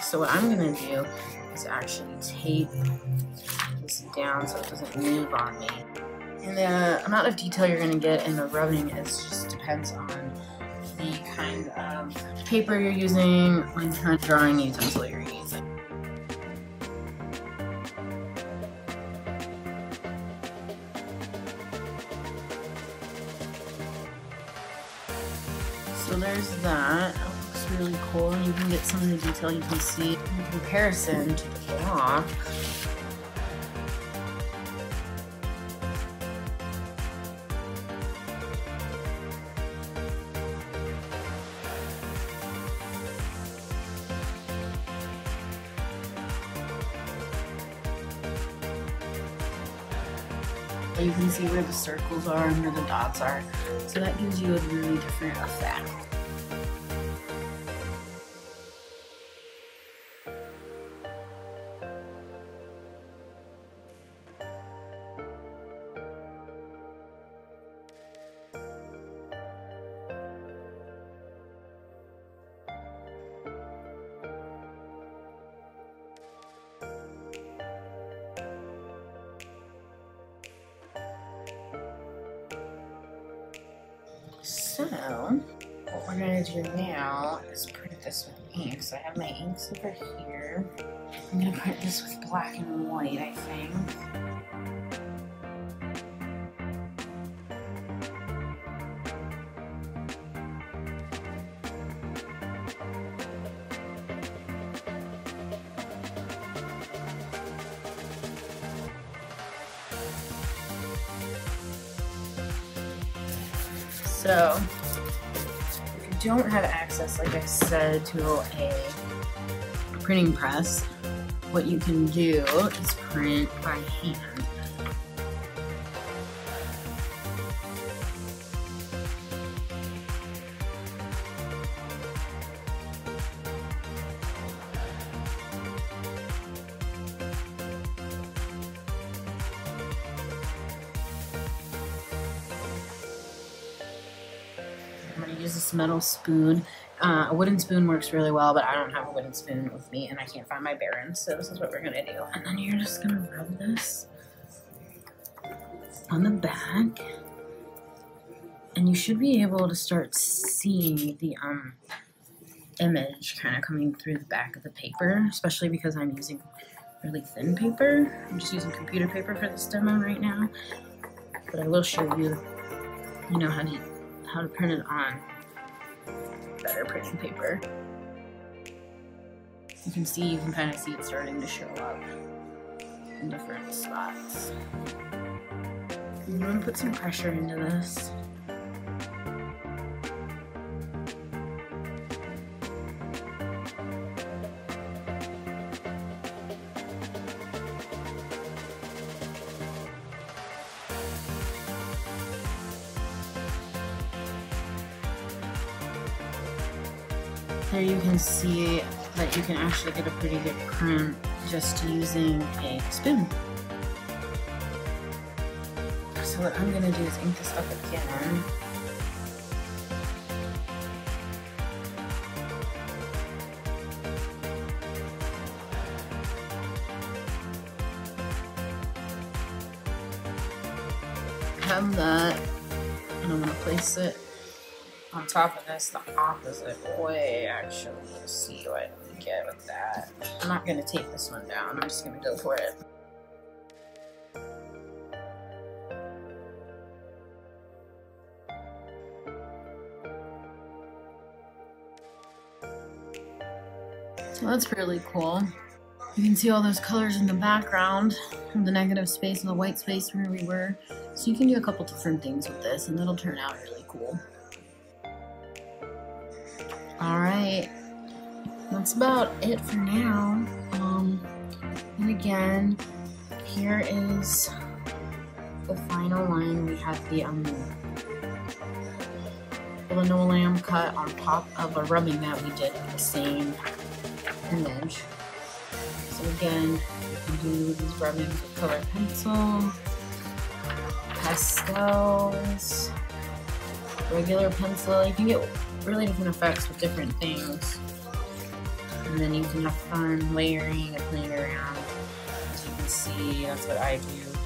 So what I'm going to do is actually tape this down so it doesn't move on me. And the amount of detail you're going to get in the rubbing is just depends on the kind of paper you're using, what kind of drawing utensil you're using. So there's that. Really cool, and you can get some of the detail you can see in comparison to the block. You can see where the circles are and where the dots are, so that gives you a really different effect. So, what we're going to do now is print this with ink. So I have my inks over here. I'm going to print this with black and white, I think. So, if you don't have access, like I said, to a printing press, what you can do is print by hand. Use this metal spoon. A wooden spoon works really well, but I don't have a wooden spoon with me and I can't find my bearings, so this is what we're gonna do. And then you're just gonna rub this on the back, and you should be able to start seeing the image kind of coming through the back of the paper, especially because I'm using really thin paper. I'm just using computer paper for this demo right now, but I will show you, you know, how to print it on better printing paper. You can see, you can kind of see it starting to show up in different spots. You want to put some pressure into this. There you can see that you can actually get a pretty good print just using a spoon. So what I'm going to do is ink this up again. I have that, and I'm going to place it on top of this the opposite way, actually, to see what we get with that. I'm not going to tape this one down, I'm just going to go for it. So that's really cool. You can see all those colors in the background, from the negative space and the white space where we were. So you can do a couple different things with this and it'll turn out really cool. Alright, that's about it for now, and again, here is the final line. We have the linoleum cut on top of a rubbing that we did with the same image. So again, you can do these rubbings with colored pencil, by stones, regular pencil. You can get really different effects with different things. And then you can have fun layering and playing around. As you can see, that's what I do.